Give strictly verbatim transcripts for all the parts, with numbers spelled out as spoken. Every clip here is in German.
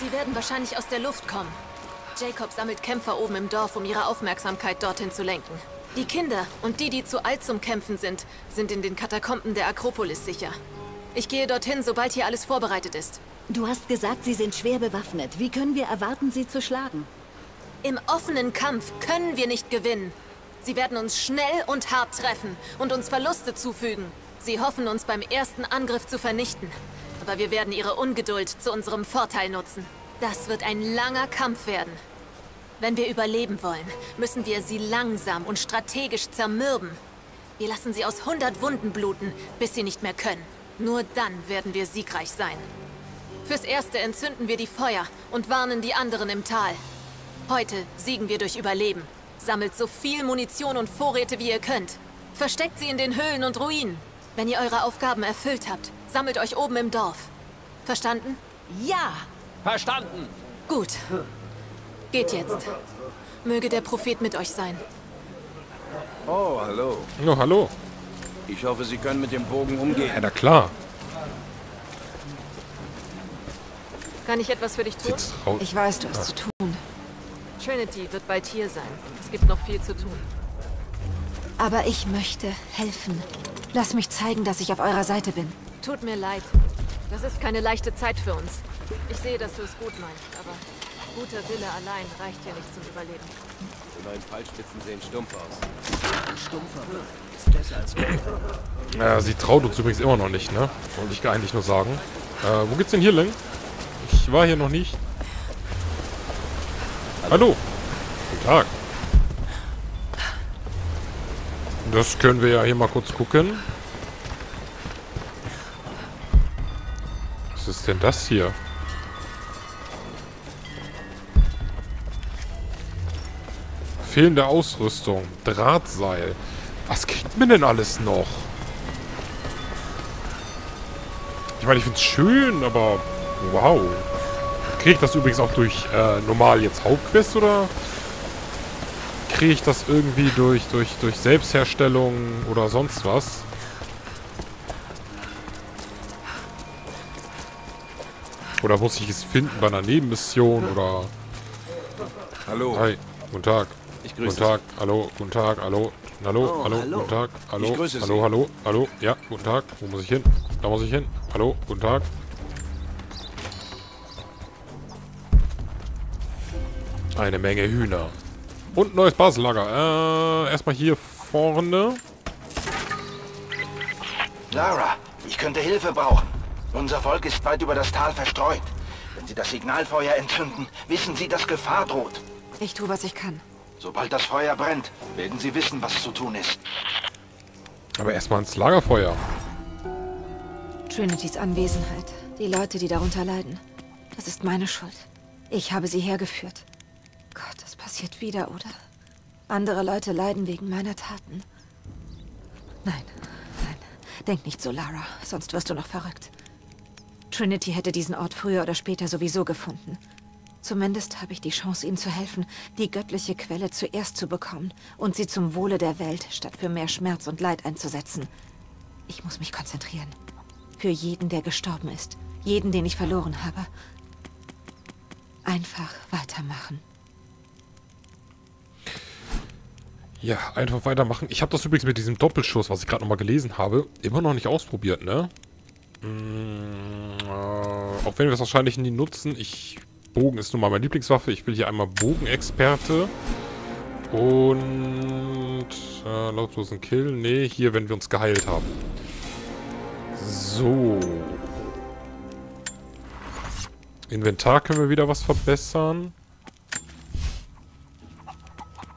Sie werden wahrscheinlich aus der Luft kommen. Jacob sammelt Kämpfer oben im Dorf, um ihre Aufmerksamkeit dorthin zu lenken. Die Kinder und die, die zu alt zum Kämpfen sind, sind in den Katakomben der Akropolis sicher. Ich gehe dorthin, sobald hier alles vorbereitet ist. Du hast gesagt, sie sind schwer bewaffnet. Wie können wir erwarten, sie zu schlagen? Im offenen Kampf können wir nicht gewinnen. Sie werden uns schnell und hart treffen und uns Verluste zufügen. Sie hoffen, uns beim ersten Angriff zu vernichten. Aber wir werden ihre Ungeduld zu unserem Vorteil nutzen. Das wird ein langer Kampf werden. Wenn wir überleben wollen, müssen wir sie langsam und strategisch zermürben. Wir lassen sie aus hundert Wunden bluten, bis sie nicht mehr können. Nur dann werden wir siegreich sein. Fürs Erste entzünden wir die Feuer und warnen die anderen im Tal. Heute siegen wir durch Überleben. Sammelt so viel Munition und Vorräte, wie ihr könnt. Versteckt sie in den Höhlen und Ruinen. Wenn ihr eure Aufgaben erfüllt habt, sammelt euch oben im Dorf. Verstanden? Ja! Verstanden! Gut. Geht jetzt. Möge der Prophet mit euch sein. Oh, hallo. Ja, hallo. Ich hoffe, Sie können mit dem Bogen umgehen. Ja, na klar. Kann ich etwas für dich tun? Ich weiß, du hast zu tun. Trinity wird bald hier sein. Es gibt noch viel zu tun. Aber ich möchte helfen. Lass mich zeigen, dass ich auf eurer Seite bin. Tut mir leid. Das ist keine leichte Zeit für uns. Ich sehe, dass du es gut meinst, aber guter Wille allein reicht hier nicht zum Überleben. Die neuen Fallspitzen sehen stumpf aus. Stumpfer ist besser als stumpfer. Ja, sie traut uns übrigens immer noch nicht, ne? Wollte ich eigentlich nur sagen. Äh, wo geht's denn hier lang? Ich war hier noch nicht. Hallo. Guten Tag. Das können wir ja hier mal kurz gucken. Was ist denn das hier? Fehlende Ausrüstung. Drahtseil. Was kriegt man denn alles noch? Ich meine, ich finde es schön, aber wow. Kriege ich das übrigens auch durch äh, normal jetzt Hauptquest oder kriege ich das irgendwie durch, durch, durch Selbstherstellung oder sonst was? Oder muss ich es finden bei einer Nebenmission oder... Hallo. Hi, guten Tag. Ich grüße Guten Tag, Sie. Hallo, guten Tag, hallo, hallo, oh, hallo, hallo, guten Tag, hallo, ich grüße hallo, Sie. hallo, hallo, ja, guten Tag, wo muss ich hin? Da muss ich hin, hallo, guten Tag. Eine Menge Hühner. Und ein neues Basislager. Äh, erstmal hier vorne. Lara, ich könnte Hilfe brauchen. Unser Volk ist weit über das Tal verstreut. Wenn Sie das Signalfeuer entzünden, wissen Sie, dass Gefahr droht. Ich tue, was ich kann. Sobald das Feuer brennt, werden Sie wissen, was zu tun ist. Aber erstmal ins Lagerfeuer. Trinities Anwesenheit. Die Leute, die darunter leiden. Das ist meine Schuld. Ich habe sie hergeführt. Gott, das passiert wieder, oder? Andere Leute leiden wegen meiner Taten. Nein, nein. Denk nicht so, Lara. Sonst wirst du noch verrückt. Trinity hätte diesen Ort früher oder später sowieso gefunden. Zumindest habe ich die Chance, ihm zu helfen, die göttliche Quelle zuerst zu bekommen und sie zum Wohle der Welt statt für mehr Schmerz und Leid einzusetzen. Ich muss mich konzentrieren. Für jeden, der gestorben ist. Jeden, den ich verloren habe. Einfach weitermachen. Ja, einfach weitermachen. Ich habe das übrigens mit diesem Doppelschuss, was ich gerade nochmal gelesen habe, immer noch nicht ausprobiert, ne? Mm, äh, auch wenn wir es wahrscheinlich nie nutzen. Ich, Bogen ist nun mal meine Lieblingswaffe. Ich will hier einmal Bogenexperte. Und äh, lautlosen Kill. Ne, hier, wenn wir uns geheilt haben. So. Inventar können wir wieder was verbessern.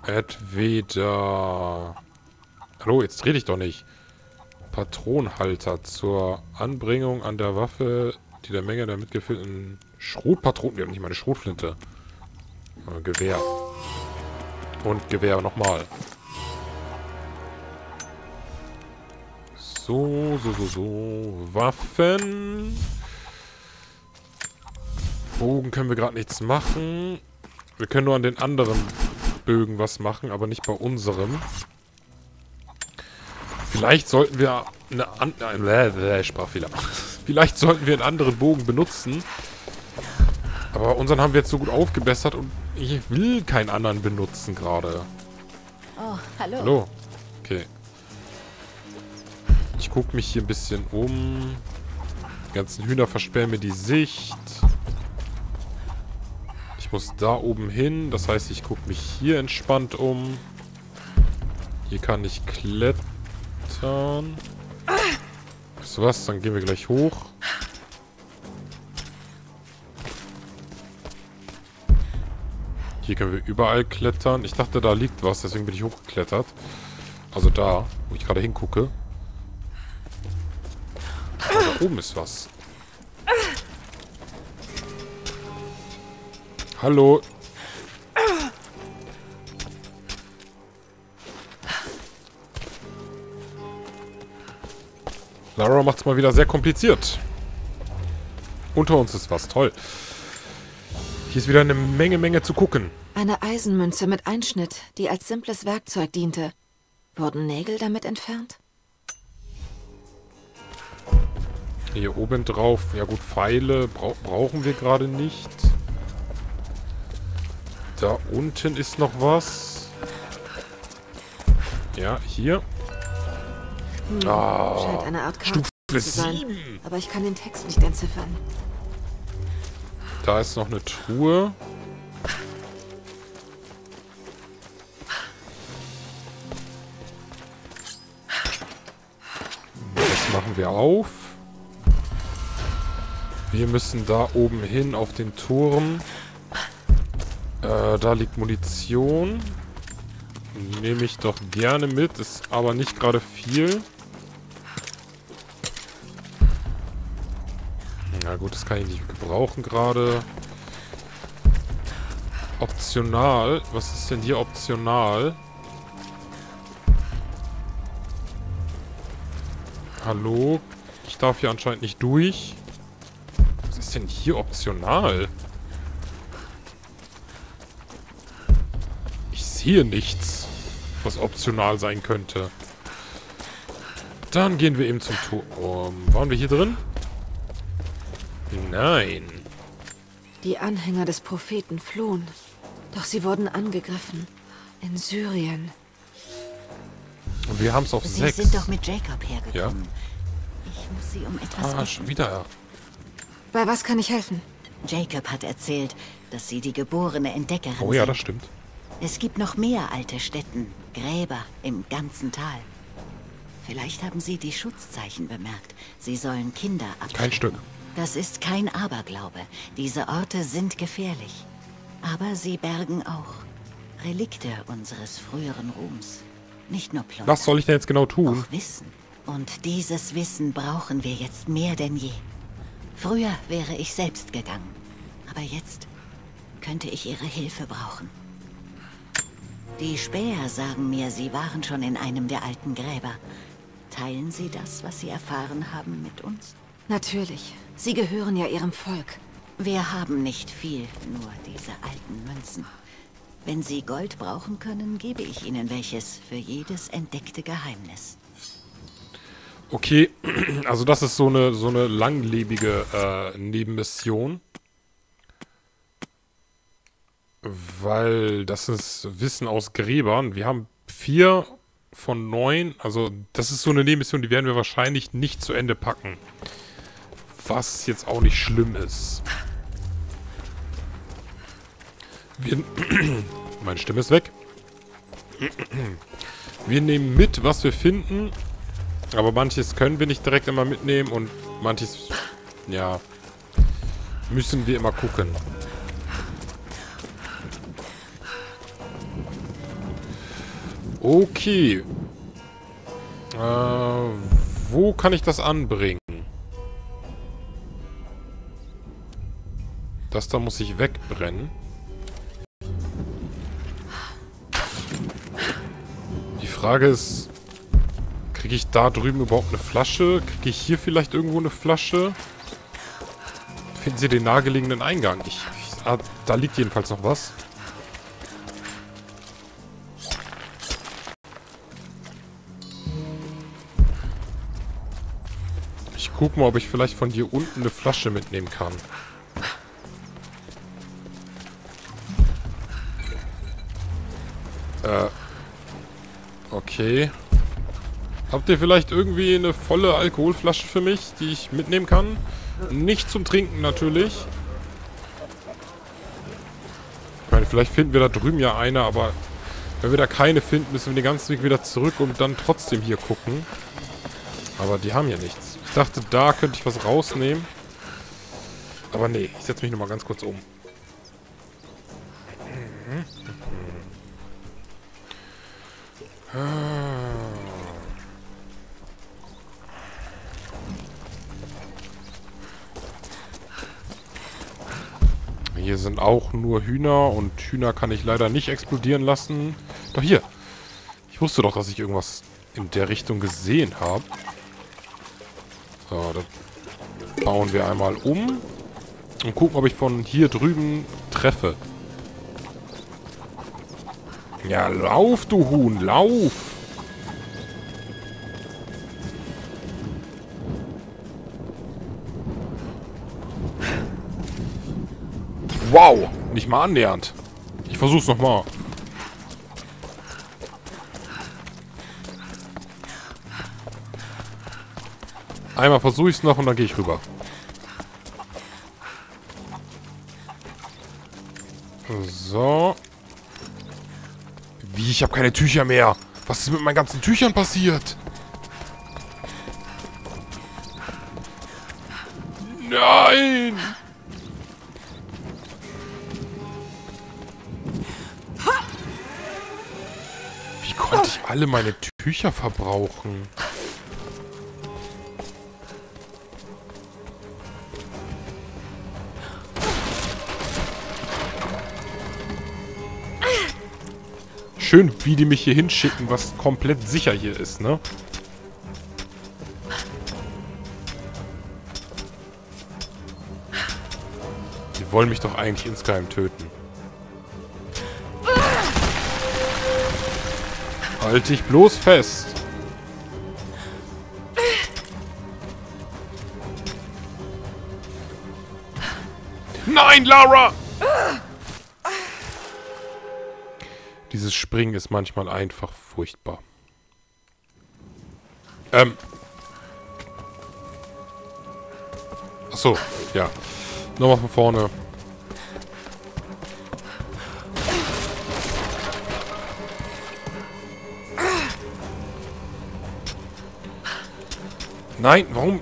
Entweder... Hallo, jetzt dreh dich doch nicht. Patronenhalter zur Anbringung an der Waffe, die der Menge der mitgeführten Schrotpatronen... Wir haben nicht mal eine Schrotflinte. Äh, Gewehr. Und Gewehr nochmal. So, so, so, so. Waffen... Bogen können wir gerade nichts machen. Wir können nur an den anderen Bögen was machen, aber nicht bei unserem. Vielleicht sollten wir eine andere... Sprachfehler. Vielleicht sollten wir einen anderen Bogen benutzen. Aber unseren haben wir jetzt so gut aufgebessert und ich will keinen anderen benutzen gerade. Oh, hallo. Hallo. Okay. Ich gucke mich hier ein bisschen um. Die ganzen Hühner versperren mir die Sicht. Ich muss da oben hin. Das heißt, ich gucke mich hier entspannt um. Hier kann ich klettern. Weißt du was? Dann gehen wir gleich hoch. Hier können wir überall klettern. Ich dachte, da liegt was, deswegen bin ich hochgeklettert. Also da, wo ich gerade hingucke. Aber da oben ist was. Hallo. Lara macht es mal wieder sehr kompliziert. Unter uns ist was, toll. Hier ist wieder eine Menge, Menge zu gucken. Eine Eisenmünze mit Einschnitt, die als simples Werkzeug diente. Wurden Nägel damit entfernt? Hier oben drauf. Ja gut, Pfeile bra- brauchen wir gerade nicht. Da unten ist noch was. Ja, hier. Hm, ah, scheint eine Art Karte zu sein, aber ich kann den Text nicht entziffern. Da ist noch eine Truhe. Das machen wir auf. Wir müssen da oben hin auf den Turm. Äh, da liegt Munition. Nehme ich doch gerne mit. Ist aber nicht gerade viel. Na gut, das kann ich nicht gebrauchen gerade. Optional. Was ist denn hier optional? Hallo? Ich darf hier anscheinend nicht durch. Was ist denn hier optional? Ich sehe nichts, was optional sein könnte. Dann gehen wir eben zum Turm. Waren wir hier drin? Nein. Die Anhänger des Propheten flohen, doch sie wurden angegriffen. In Syrien. Und wir haben es auf sechs. Sie sind doch mit Jacob hergekommen. Ja. Ich muss sie um etwas Ah, schon wieder. Bei was kann ich helfen? Jacob hat erzählt, dass sie die geborene Entdeckerin sind. Oh ja, das stimmt. Es gibt noch mehr alte Stätten, Gräber im ganzen Tal. Vielleicht haben sie die Schutzzeichen bemerkt. Sie sollen Kinder abschrecken. Kein Stück. Das ist kein Aberglaube. Diese Orte sind gefährlich. Aber sie bergen auch Relikte unseres früheren Ruhms. Nicht nur Plunder. Was soll ich denn jetzt genau tun? Auch Wissen. Und dieses Wissen brauchen wir jetzt mehr denn je. Früher wäre ich selbst gegangen. Aber jetzt könnte ich ihre Hilfe brauchen. Die Späher sagen mir, sie waren schon in einem der alten Gräber. Teilen sie das, was sie erfahren haben, mit uns? Natürlich. Sie gehören ja ihrem Volk. Wir haben nicht viel, nur diese alten Münzen. Wenn Sie Gold brauchen können, gebe ich Ihnen welches für jedes entdeckte Geheimnis. Okay, also das ist so eine, so eine langlebige äh, Nebenmission. Weil das ist Wissen aus Gräbern. Wir haben vier von neun. Also das ist so eine Nebenmission, die werden wir wahrscheinlich nicht zu Ende packen. Was jetzt auch nicht schlimm ist. Wir Meine Stimme ist weg. Wir nehmen mit, was wir finden. Aber manches können wir nicht direkt immer mitnehmen. Und manches, ja, müssen wir immer gucken. Okay. Äh, wo kann ich das anbringen? Das da muss ich wegbrennen. Die Frage ist, kriege ich da drüben überhaupt eine Flasche? Kriege ich hier vielleicht irgendwo eine Flasche? Finden Sie den nahegelegenen Eingang? Ich, ich, ah, da liegt jedenfalls noch was. Ich gucke mal, ob ich vielleicht von hier unten eine Flasche mitnehmen kann. Äh. Okay. Habt ihr vielleicht irgendwie eine volle Alkoholflasche für mich, die ich mitnehmen kann? Nicht zum Trinken natürlich. Ich meine, vielleicht finden wir da drüben ja eine, aber wenn wir da keine finden, müssen wir den ganzen Weg wieder zurück und dann trotzdem hier gucken. Aber die haben hier nichts. Ich dachte, da könnte ich was rausnehmen. Aber nee, ich setze mich nochmal ganz kurz um. Hier sind auch nur Hühner und Hühner kann ich leider nicht explodieren lassen. Doch hier. Ich wusste doch, dass ich irgendwas in der Richtung gesehen habe. So, das bauen wir einmal um. Und gucken, ob ich von hier drüben treffe. Ja, lauf, du Huhn, lauf! Wow, nicht mal annähernd. Ich versuch's nochmal. Einmal versuche ich's noch und dann gehe ich rüber. So. Wie, ich habe keine Tücher mehr. Was ist mit meinen ganzen Tüchern passiert? Nein! Wie konnte ich alle meine Tücher verbrauchen? Schön, wie die mich hier hinschicken, was komplett sicher hier ist, ne? Die wollen mich doch eigentlich insgeheim töten. Halt dich bloß fest. Nein, Lara! Dieses Springen ist manchmal einfach furchtbar. Ähm. Achso, ja. Nochmal von vorne. Nein, warum?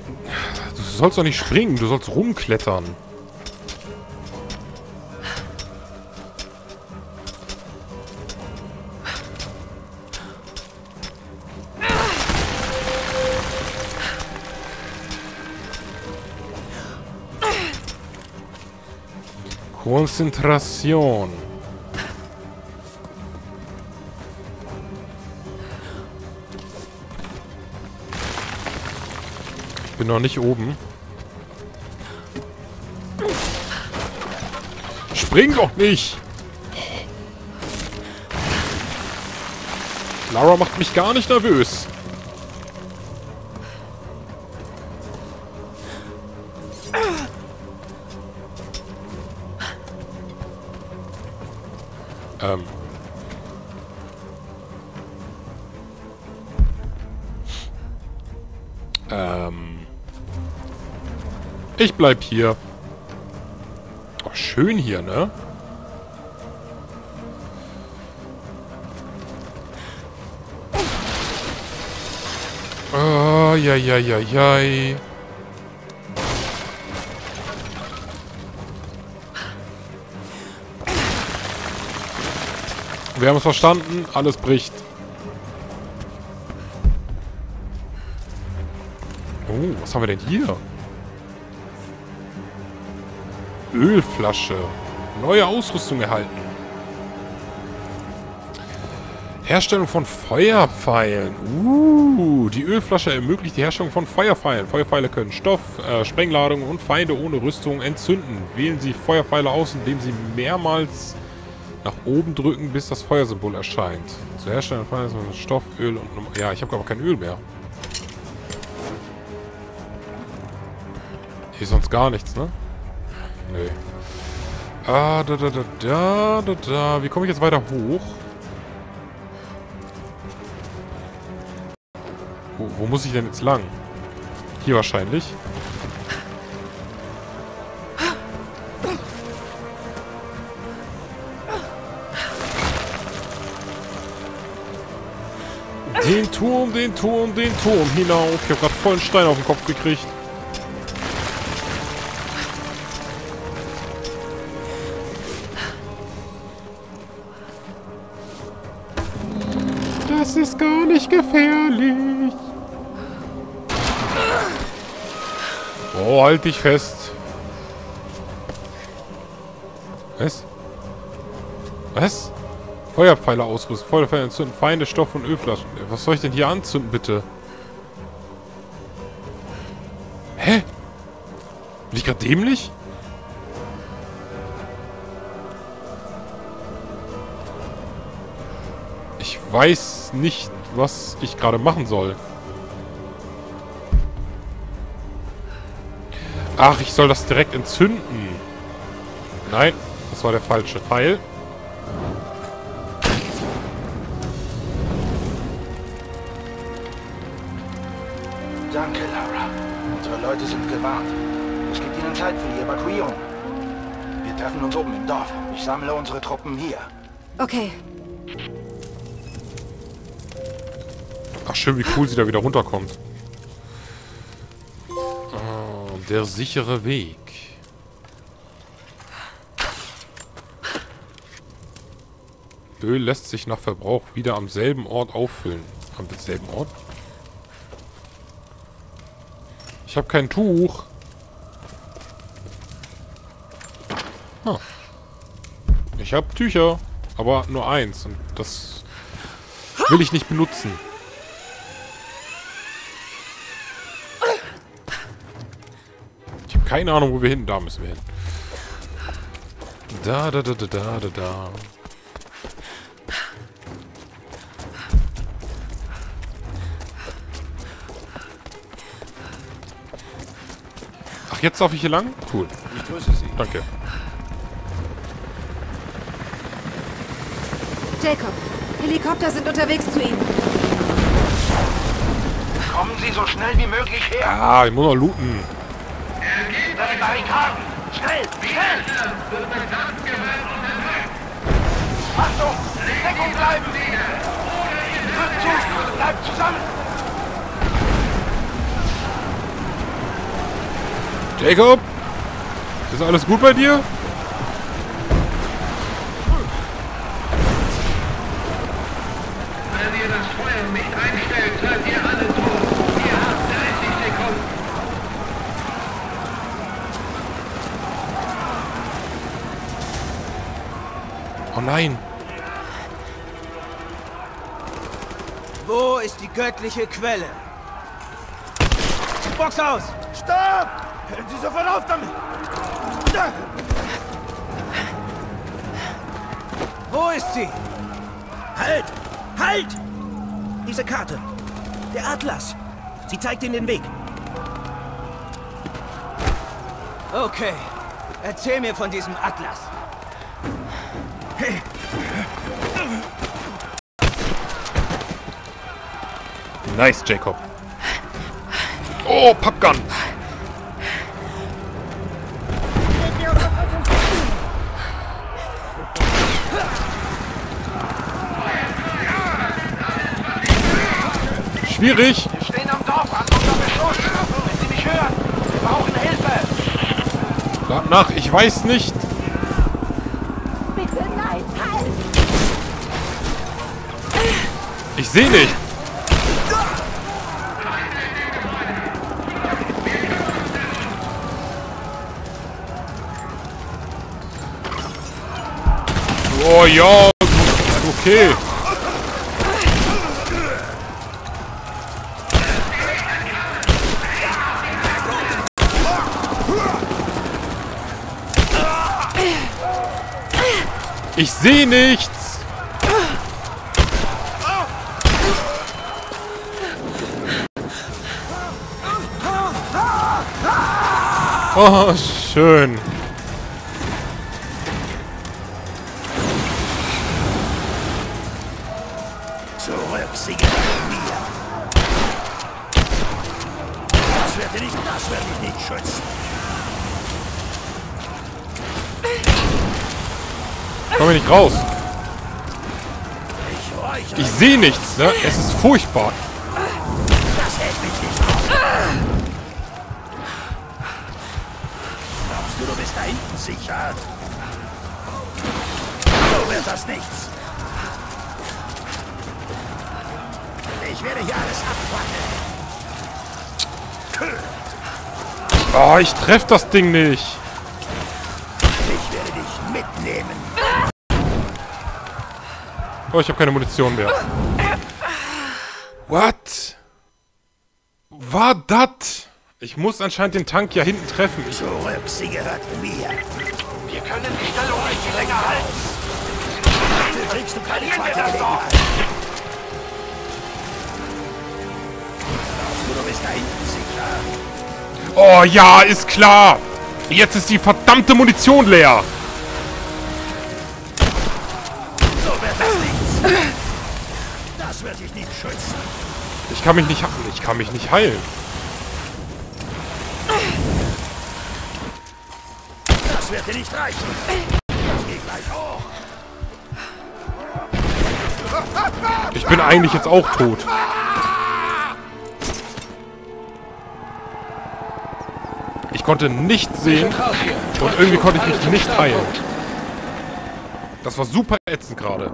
Du sollst doch nicht springen, du sollst rumklettern. Konzentration. Ich bin noch nicht oben. Spring doch nicht! Lara macht mich gar nicht nervös. Ähm. Ähm. Ich bleib hier. Oh, schön hier, ne? Oh, ja, ja, ja, ja. Wir haben es verstanden, alles bricht. Oh, was haben wir denn hier? Ölflasche. Neue Ausrüstung erhalten. Herstellung von Feuerpfeilen. Uh, die Ölflasche ermöglicht die Herstellung von Feuerpfeilen. Feuerpfeile können Stoff, äh, Sprengladungen und Feinde ohne Rüstung entzünden. Wählen Sie Feuerpfeile aus, indem Sie mehrmals nach oben drücken, bis das Feuersymbol erscheint. Zur Herstellung von Stoff, Öl und... Ja, ich habe aber kein Öl mehr. Hier ist sonst gar nichts, ne? Nee. Ah, da, da, da, da, da, da. Wie komme ich jetzt weiter hoch? Wo muss ich denn jetzt lang? Hier wahrscheinlich. Den Turm, den Turm, den Turm hinauf. Ich habe gerade voll einen Stein auf den Kopf gekriegt. Das ist gar nicht gefährlich. Oh, halt dich fest. Was? Was? Feuerpfeile ausrüsten, Feuerpfeile entzünden, Feinde, Stoff und Ölflaschen. Was soll ich denn hier anzünden, bitte? Hä? Bin ich gerade dämlich? Ich weiß nicht, was ich gerade machen soll. Ach, ich soll das direkt entzünden. Nein, das war der falsche Pfeil. Danke, Lara. Unsere Leute sind gewarnt. Es gibt ihnen Zeit für die Evakuierung. Wir treffen uns oben im Dorf. Ich sammle unsere Truppen hier. Okay. Ach, schön, wie cool sie da wieder runterkommt. Oh, der sichere Weg. Öl lässt sich nach Verbrauch wieder am selben Ort auffüllen. Am selben Ort? Ich habe kein Tuch. Ah. Ich habe Tücher, aber nur eins und das will ich nicht benutzen. Ich habe keine Ahnung, wo wir hin. Da müssen wir hin. Da, da, da, da, da, da, da. Jetzt darf ich hier lang? Cool. Ich grüße Sie. Danke. Jacob, Helikopter sind unterwegs zu Ihnen. Kommen Sie so schnell wie möglich her. Ah, ich muss noch looten. Das sind Barrikaden. Schnell, schnell. Achtung, Deckung bleiben. Hört zu, bleibt zusammen. Jacob? Ist alles gut bei dir? Wenn ihr das Feuer nicht einstellt, seid ihr alle tot. Ihr habt dreißig Sekunden. Oh nein. Wo ist die göttliche Quelle? Box aus! Stopp! Hören Sie sofort auf damit! Da. Wo ist sie? Halt! Halt! Diese Karte. Der Atlas. Sie zeigt Ihnen den Weg. Okay. Erzähl mir von diesem Atlas. Hey. Nice, Jacob. Oh, Popgun! Schwierig. Wir stehen am Dorf, an unserem Beschuss. Wenn Sie mich hören, wir brauchen Hilfe. Schlag nach, ich weiß nicht. Bitte nein, halt. Ich sehe nicht. Oh ja, okay. Ich sehe nichts. Oh, schön. Zurück, Sieger. Das wird mich nicht schützen. Komm ich nicht raus. Ich sehe nichts, ne? Es ist furchtbar. Das hält mich nicht auf. Glaubst du, du bist da hinten sicher? So wird das nichts. Ich werde hier alles abfangen. Oh, ich treffe das Ding nicht. Ich werde dich mitnehmen. Oh, ich habe keine Munition mehr. What? War das? Ich muss anscheinend den Tank ja hinten treffen. Zurück, sie gehört mir. Wir können die Stellung nicht länger halten. Dann kriegst du keine zweite Gelegenheit. Du bist da hinten sicher. Oh ja, ist klar. Jetzt ist die verdammte Munition leer. Das wird dich nicht schützen. Ich kann mich nicht heilen. Ich kann mich nicht heilen. Das wird dir nicht reichen. Ich geh gleich hoch. Ich bin eigentlich jetzt auch tot. Ich konnte nichts sehen und irgendwie konnte ich mich nicht heilen. Das war super ätzend gerade.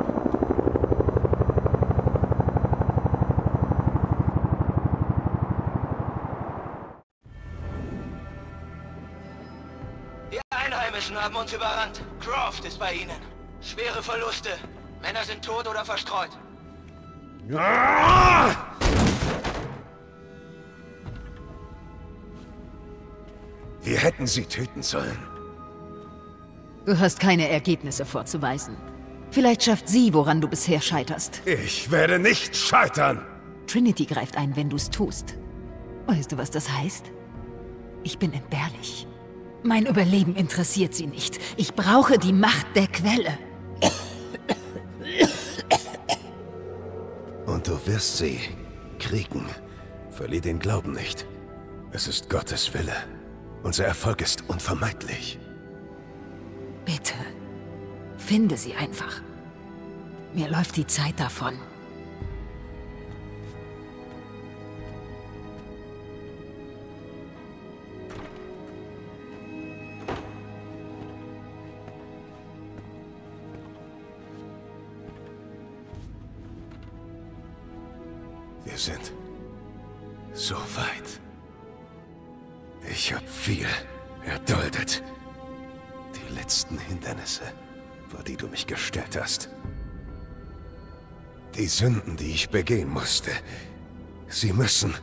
Haben uns überrannt. Croft ist bei ihnen. Schwere Verluste. Männer sind tot oder verstreut. Ja! Wir hätten sie töten sollen. Du hast keine Ergebnisse vorzuweisen. Vielleicht schafft sie, woran du bisher scheiterst. Ich werde nicht scheitern. Trinity greift ein, wenn du es tust. Weißt du, was das heißt? Ich bin entbehrlich. Mein Überleben interessiert sie nicht. Ich brauche die Macht der Quelle. Und du wirst sie kriegen. Verlier den Glauben nicht. Es ist Gottes Wille. Unser Erfolg ist unvermeidlich. Bitte, finde sie einfach. Mir läuft die Zeit davon. Wir sind so weit. Ich habe viel erduldet. Die letzten Hindernisse, vor die du mich gestellt hast. Die Sünden, die ich begehen musste. Sie müssen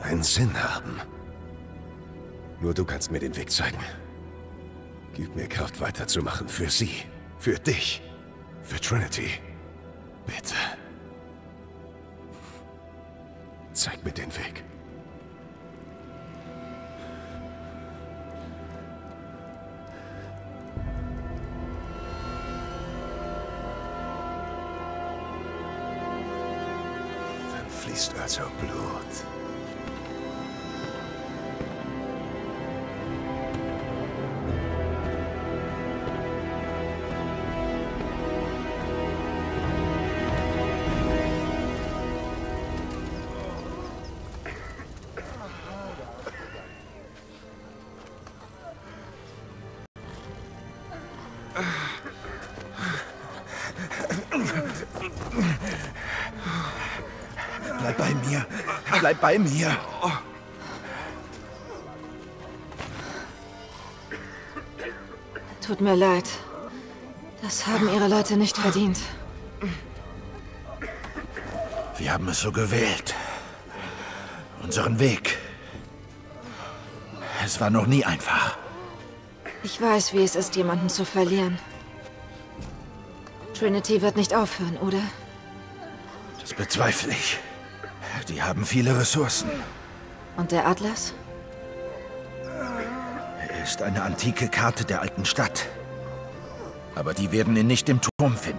einen Sinn haben. Nur du kannst mir den Weg zeigen. Gib mir Kraft, weiterzumachen. Für sie. Für dich. Für Trinity. Bitte. Zeig mir den Weg. Dann fließt also Blut. Bleib bei mir. Bleib bei mir. Tut mir leid. Das haben ihre Leute nicht verdient. Wir haben es so gewählt. Unseren Weg. Es war noch nie einfach. Ich weiß, wie es ist, jemanden zu verlieren. Trinity wird nicht aufhören, oder? Das bezweifle ich. Die haben viele Ressourcen. Und der Atlas? Er ist eine antike Karte der alten Stadt. Aber die werden ihn nicht im Turm finden.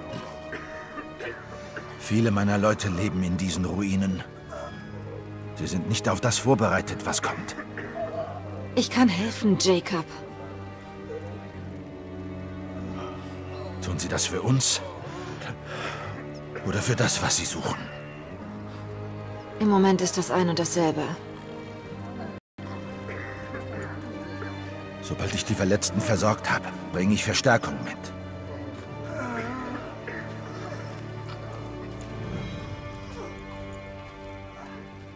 Viele meiner Leute leben in diesen Ruinen. Sie sind nicht auf das vorbereitet, was kommt. Ich kann helfen, Jacob. Tun Sie das für uns? Oder für das, was Sie suchen? Im Moment ist das ein und dasselbe. Sobald ich die Verletzten versorgt habe, bringe ich Verstärkung mit.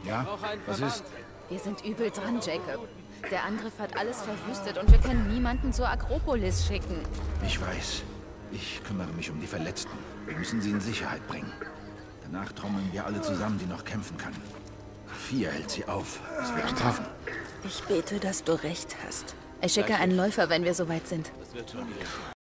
Ja? Was ist? Wir sind übel dran, Jacob. Der Angriff hat alles verwüstet und wir können niemanden zur Akropolis schicken. Ich weiß. Ich kümmere mich um die Verletzten. Wir müssen sie in Sicherheit bringen. Danach trommeln wir alle zusammen, die noch kämpfen können. Vier hält sie auf. Es wird straffen. Ich bete, dass du recht hast. Ich schicke einen Läufer, wenn wir soweit sind. Das wird schon wieder.